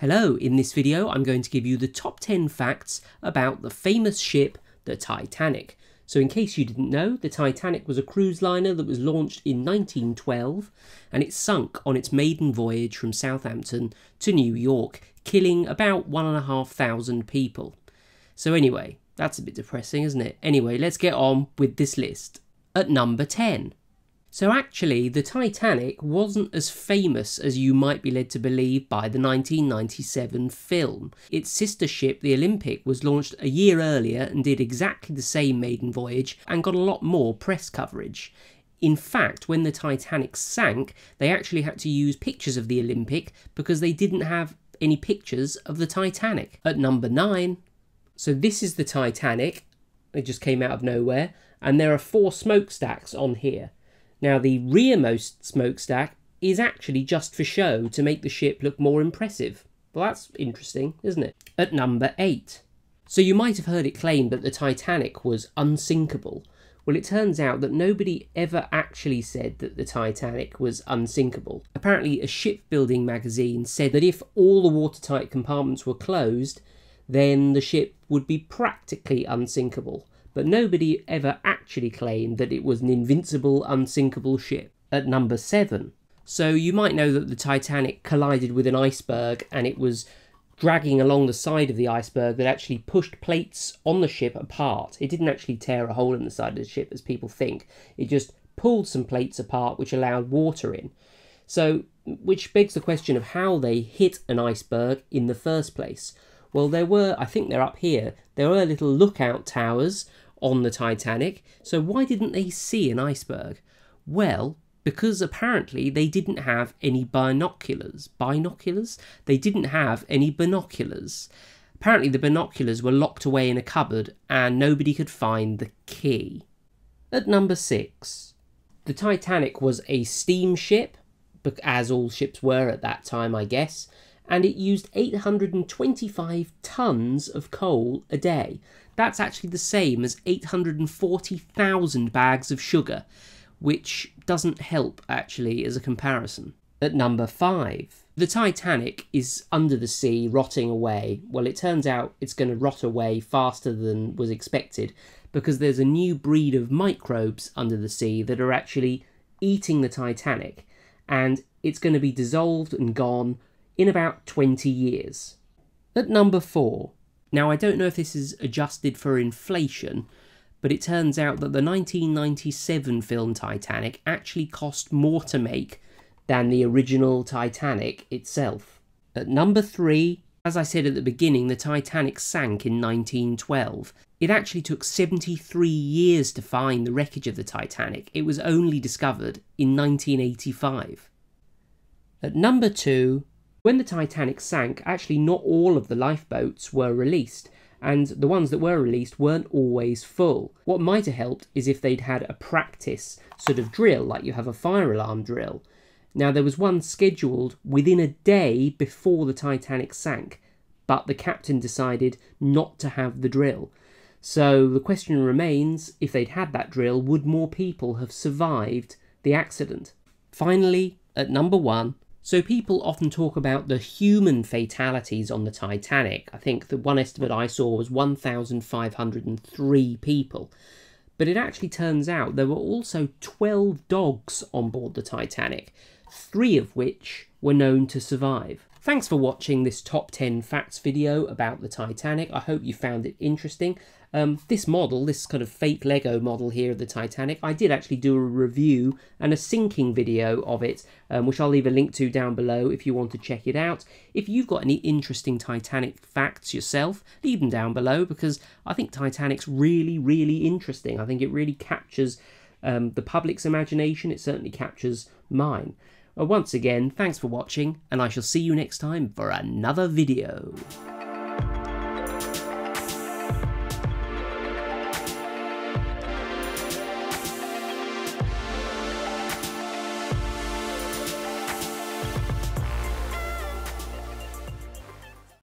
Hello, in this video I'm going to give you the top 10 facts about the famous ship, the Titanic. So in case you didn't know, the Titanic was a cruise liner that was launched in 1912 and it sunk on its maiden voyage from Southampton to New York, killing about 1,500 people. So anyway, that's a bit depressing, isn't it? Anyway, let's get on with this list. At number 10. So actually, the Titanic wasn't as famous as you might be led to believe by the 1997 film. Its sister ship, the Olympic, was launched a year earlier and did exactly the same maiden voyage and got a lot more press coverage. In fact, when the Titanic sank, they actually had to use pictures of the Olympic because they didn't have any pictures of the Titanic. At number 9. So this is the Titanic. It just came out of nowhere. And there are 4 smokestacks on here. Now, the rearmost smokestack is actually just for show to make the ship look more impressive. Well, that's interesting, isn't it? At number 8. So you might have heard it claimed that the Titanic was unsinkable. Well, it turns out that nobody ever actually said that the Titanic was unsinkable. Apparently, a shipbuilding magazine said that if all the watertight compartments were closed, then the ship would be practically unsinkable. But nobody ever actually claimed that it was an invincible, unsinkable ship. At number 7. So you might know that the Titanic collided with an iceberg and it was dragging along the side of the iceberg that actually pushed plates on the ship apart. It didn't actually tear a hole in the side of the ship as people think. It just pulled some plates apart which allowed water in. So, which begs the question of how they hit an iceberg in the first place. Well, there were, I think they're up here, there were little lookout towers on the Titanic, so why didn't they see an iceberg? Well, because apparently they didn't have any binoculars. Binoculars? They didn't have any binoculars. Apparently the binoculars were locked away in a cupboard and nobody could find the key. At number 6. The Titanic was a steamship, as all ships were at that time, I guess, and it used 825 tons of coal a day. That's actually the same as 840,000 bags of sugar, which doesn't help, actually, as a comparison. At number 5. The Titanic is under the sea, rotting away. Well, it turns out it's going to rot away faster than was expected, because there's a new breed of microbes under the sea that are actually eating the Titanic, and it's going to be dissolved and gone in about 20 years. At number 4. Now, I don't know if this is adjusted for inflation, but it turns out that the 1997 film Titanic actually cost more to make than the original Titanic itself. At number 3, as I said at the beginning, the Titanic sank in 1912. It actually took 73 years to find the wreckage of the Titanic. It was only discovered in 1985. At number 2, when the Titanic sank, actually not all of the lifeboats were released, and the ones that were released weren't always full. What might have helped is if they'd had a practice sort of drill, like you have a fire alarm drill. Now, there was one scheduled within a day before the Titanic sank, but the captain decided not to have the drill. So the question remains, if they'd had that drill, would more people have survived the accident? Finally, at number 1, so people often talk about the human fatalities on the Titanic. I think the one estimate I saw was 1,503 people. But it actually turns out there were also 12 dogs on board the Titanic, 3 of which were known to survive. Thanks for watching this top 10 facts video about the Titanic. I hope you found it interesting. This model, this kind of fake Lego model here of the Titanic, I did actually do a review and a sinking video of it, which I'll leave a link to down below if you want to check it out. If you've got any interesting Titanic facts yourself, leave them down below, because I think Titanic's really, really interesting. I think it really captures the public's imagination. It certainly captures mine. Once again, thanks for watching, and I shall see you next time for another video.